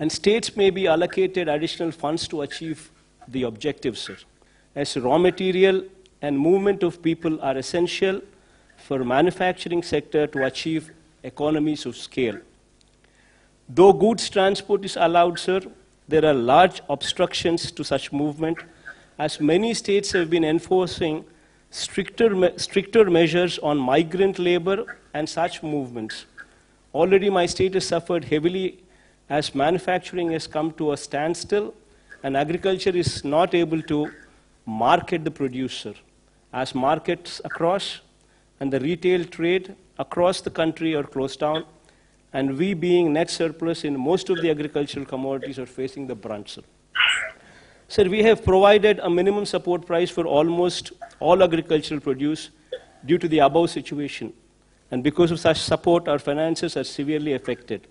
And states may be allocated additional funds to achieve the objectives, sir, as raw material and movement of people are essential for manufacturing sector to achieve economies of scale. Though goods transport is allowed, sir, there are large obstructions to such movement, as many states have been enforcing stricter measures on migrant labor and such movements. Already my state has suffered heavily as manufacturing has come to a standstill and agriculture is not able to market the producer, as markets across and the retail trade across the country are closed down, and we being net surplus in most of the agricultural commodities are facing the brunt, sir. Sir, we have provided a minimum support price for almost all agricultural produce due to the above situation, and because of such support, our finances are severely affected,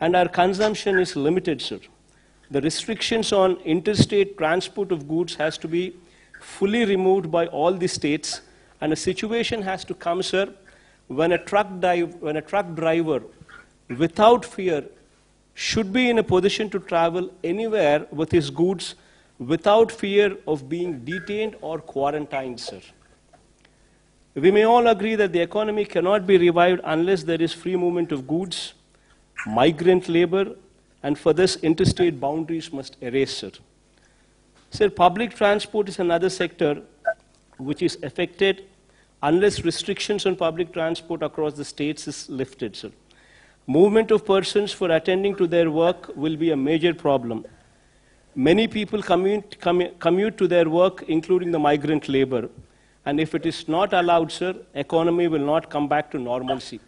and our consumption is limited, sir. The restrictions on interstate transport of goods has to be fully removed by all the states, and a situation has to come, sir, when a truck driver, without fear, should be in a position to travel anywhere with his goods without fear of being detained or quarantined, sir. We may all agree that the economy cannot be revived unless there is free movement of goods, migrant labor, and for this, interstate boundaries must erase, sir. Sir, public transport is another sector which is affected unless restrictions on public transport across the states is lifted, sir. Movement of persons for attending to their work will be a major problem. Many people commute to their work, including the migrant labor. And if it is not allowed, sir, economy will not come back to normalcy.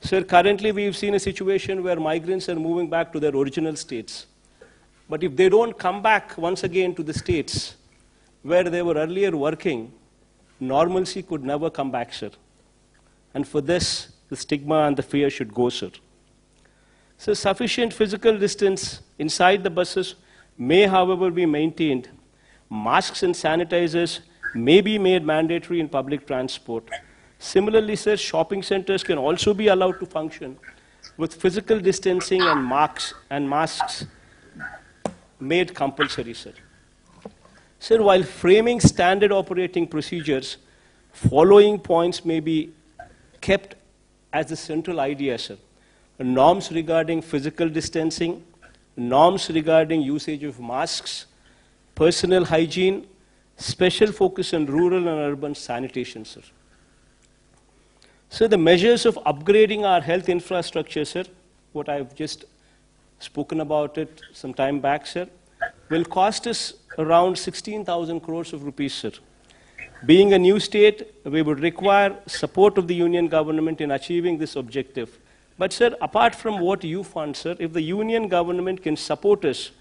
Sir, currently we've seen a situation where migrants are moving back to their original states. But if they don't come back once again to the states where they were earlier working, normalcy could never come back, sir. And for this, the stigma and the fear should go, sir. So sufficient physical distance inside the buses may, however, be maintained. Masks and sanitizers may be made mandatory in public transport. Similarly, sir, shopping centers can also be allowed to function with physical distancing and masks made compulsory, sir. Sir, while framing standard operating procedures, following points may be kept as the central idea, sir. Norms regarding physical distancing, norms regarding usage of masks, personal hygiene, special focus on rural and urban sanitation, sir. So the measures of upgrading our health infrastructure, sir, what I've just spoken about it some time back, sir, will cost us around 16,000 crores of rupees, sir. Being a new state, we would require support of the union government in achieving this objective. But, sir, apart from what you fund, sir, if the union government can support us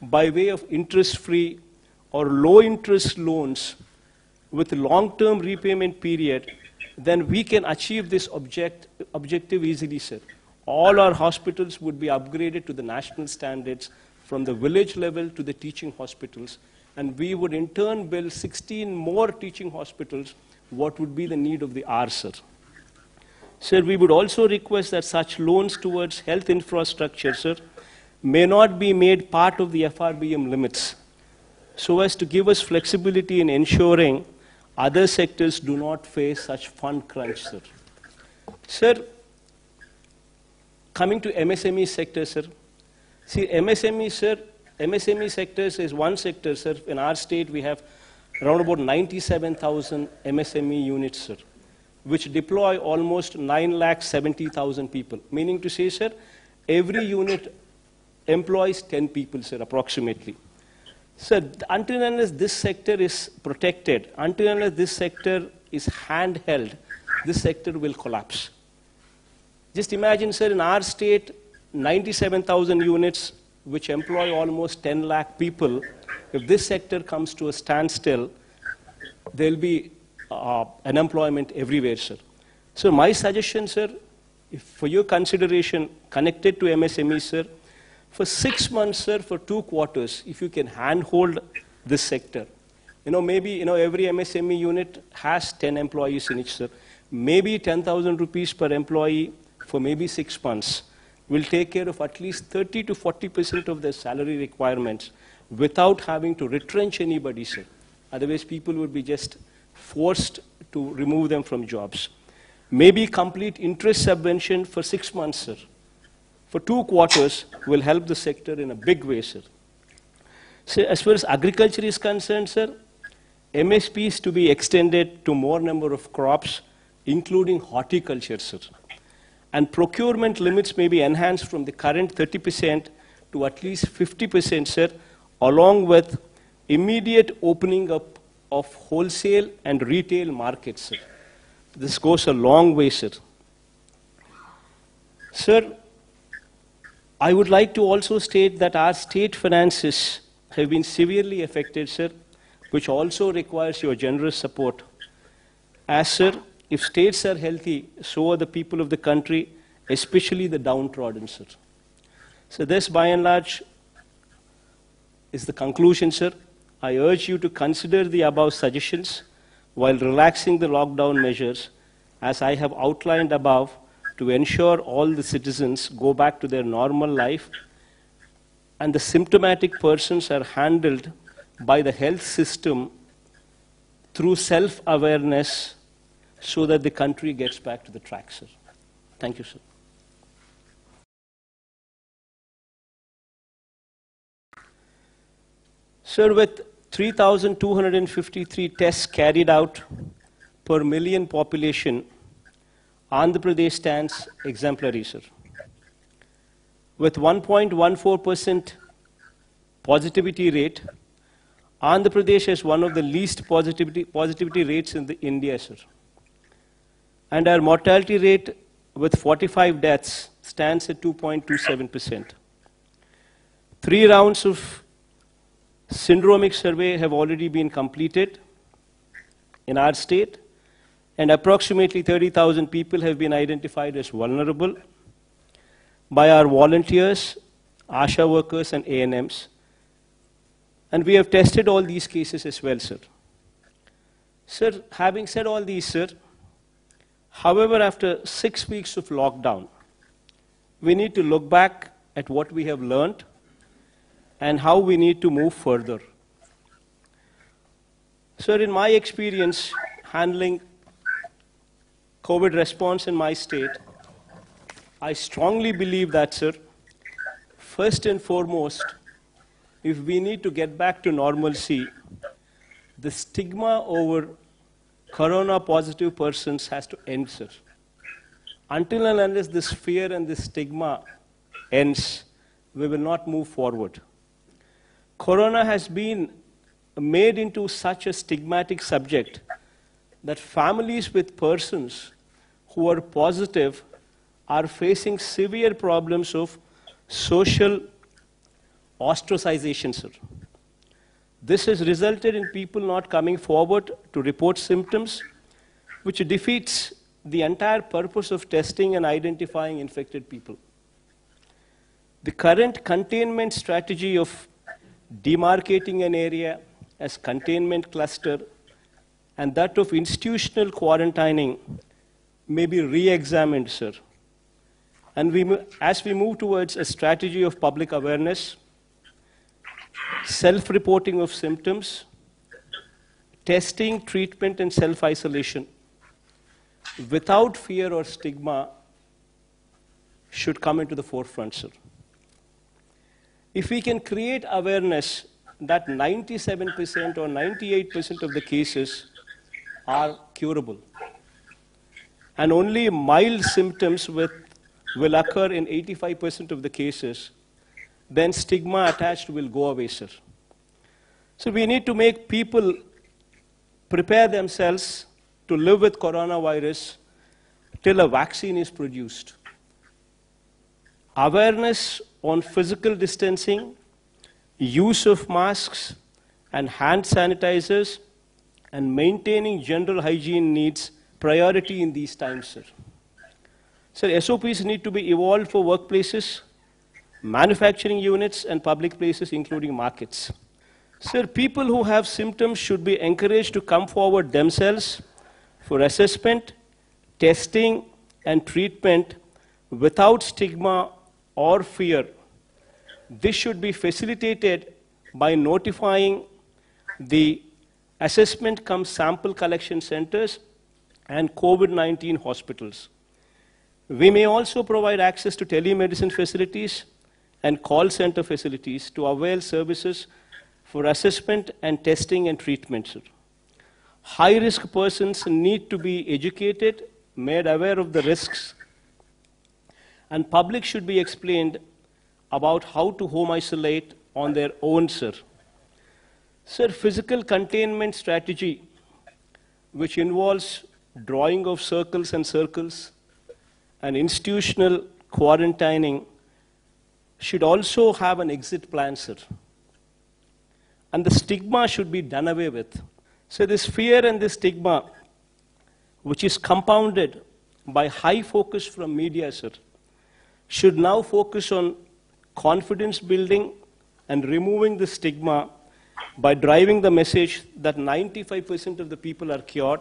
by way of interest-free or low-interest loans with long-term repayment period, then we can achieve this objective easily, sir. All our hospitals would be upgraded to the national standards from the village level to the teaching hospitals, and we would in turn build 16 more teaching hospitals, what would be the need of the hour, sir. Sir, we would also request that such loans towards health infrastructure, sir, may not be made part of the FRBM limits, so as to give us flexibility in ensuring other sectors do not face such fund crunch, sir. Sir, coming to MSME sector, sir. See, MSME sectors is one sector, sir. In our state, we have around about 97,000 MSME units, sir, which deploy almost 9,70,000 people. Meaning to say, sir, every unit employs 10 people, sir, approximately. Sir, until and unless this sector is protected, until and unless this sector is handheld, this sector will collapse. Just imagine, sir, in our state, 97,000 units, which employ almost 10 lakh people. If this sector comes to a standstill, there will be unemployment everywhere, sir. So my suggestion, sir, if for your consideration, connected to MSME, sir, for 6 months, sir, for 2 quarters, if you can handhold this sector. You know, maybe, you know, every MSME unit has 10 employees in it, sir. Maybe 10,000 rupees per employee for maybe 6 months. will take care of at least 30 to 40% of their salary requirements without having to retrench anybody, sir. Otherwise, people would be just forced to remove them from jobs. Maybe complete interest subvention for 6 months, sir. For 2 quarters will help the sector in a big way, sir. So as far as agriculture is concerned, sir, MSPs to be extended to more number of crops, including horticulture, sir. And procurement limits may be enhanced from the current 30% to at least 50%, sir, along with immediate opening up of wholesale and retail markets, sir. This goes a long way, sir. Sir, I would like to also state that our state finances have been severely affected, sir, which also requires your generous support. As, sir, if states are healthy, so are the people of the country, especially the downtrodden, sir. So this, by and large, is the conclusion, sir. I urge you to consider the above suggestions while relaxing the lockdown measures, as I have outlined above, to ensure all the citizens go back to their normal life and the symptomatic persons are handled by the health system through self-awareness so that the country gets back to the track, sir. Thank you, sir. Sir, with 3,253 tests carried out per million population, Andhra Pradesh stands exemplary, sir. With 1.14% positivity rate, Andhra Pradesh has one of the least positivity rates in the India, sir. And our mortality rate with 45 deaths stands at 2.27%. 3 rounds of syndromic survey have already been completed in our state, and approximately 30,000 people have been identified as vulnerable by our volunteers, ASHA workers, and ANMs. And we have tested all these cases as well, sir. Sir, having said all these, sir, however, after 6 weeks of lockdown, we need to look back at what we have learned and how we need to move further. Sir, in my experience handling COVID response in my state, I strongly believe that, sir, first and foremost, if we need to get back to normalcy, the stigma over corona-positive persons has to end, sir. Until and unless this fear and this stigma ends, we will not move forward. Corona has been made into such a stigmatic subject that families with persons who are positive are facing severe problems of social ostracization, sir. This has resulted in people not coming forward to report symptoms, which defeats the entire purpose of testing and identifying infected people. The current containment strategy of demarcating an area as containment cluster and that of institutional quarantining may be re-examined, sir. And as we move towards a strategy of public awareness, self-reporting of symptoms, testing, treatment, and self-isolation without fear or stigma should come into the forefront, sir. If we can create awareness that 97% or 98% of the cases are curable, and only mild symptoms will occur in 85% of the cases, then stigma attached will go away, sir. So we need to make people prepare themselves to live with coronavirus till a vaccine is produced. Awareness on physical distancing, use of masks and hand sanitizers, and maintaining general hygiene needs priority in these times, sir. Sir, SOPs need to be evolved for workplaces, manufacturing units, and public places, including markets. Sir, people who have symptoms should be encouraged to come forward themselves for assessment, testing, and treatment without stigma or fear. This should be facilitated by notifying the assessment cum sample collection centers and COVID-19 hospitals. We may also provide access to telemedicine facilities and call center facilities to avail services for assessment and testing and treatment. High-risk persons need to be educated, made aware of the risks, and public should be explained about how to home isolate on their own, sir. Sir, physical containment strategy, which involves drawing of circles and circles, and institutional quarantining should also have an exit plan, sir. And the stigma should be done away with. So this fear and this stigma, which is compounded by high focus from media, sir, should now focus on confidence building and removing the stigma by driving the message that 95% of the people are cured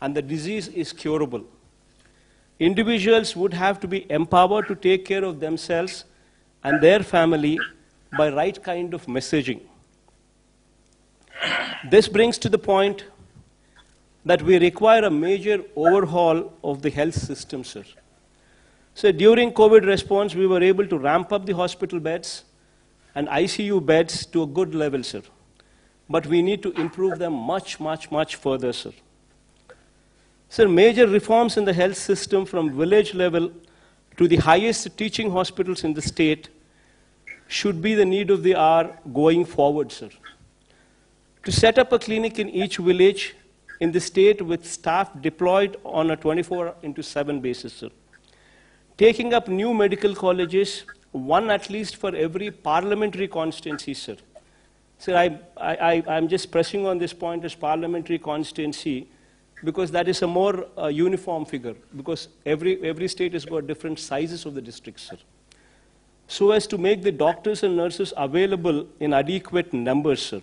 and the disease is curable. Individuals would have to be empowered to take care of themselves and their family by right kind of messaging. This brings to the point that we require a major overhaul of the health system, sir. So during COVID response, we were able to ramp up the hospital beds and ICU beds to a good level, sir. But we need to improve them much, much, much further, sir. Sir, major reforms in the health system from village level to the highest teaching hospitals in the state should be the need of the hour going forward, sir. To set up a clinic in each village in the state with staff deployed on a 24/7 basis, sir. Taking up new medical colleges, one at least for every parliamentary constituency, sir. Sir, I'm just pressing on this point as parliamentary constituency because that is a more uniform figure, because every state has got different sizes of the districts, sir. So as to make the doctors and nurses available in adequate numbers, sir.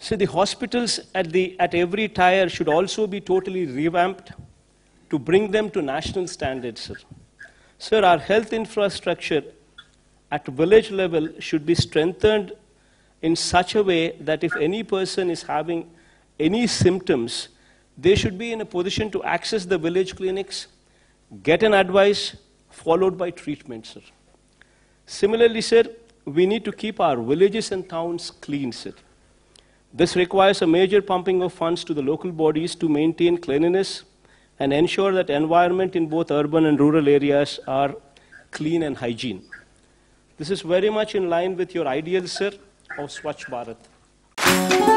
So the hospitals at every tier should also be totally revamped to bring them to national standards, sir. Sir, our health infrastructure at village level should be strengthened in such a way that if any person is having any symptoms, they should be in a position to access the village clinics, get an advice, followed by treatment, sir. Similarly, sir, we need to keep our villages and towns clean, sir. This requires a major pumping of funds to the local bodies to maintain cleanliness and ensure that environment in both urban and rural areas are clean and hygiene. This is very much in line with your ideal, sir, of Swachh Bharat.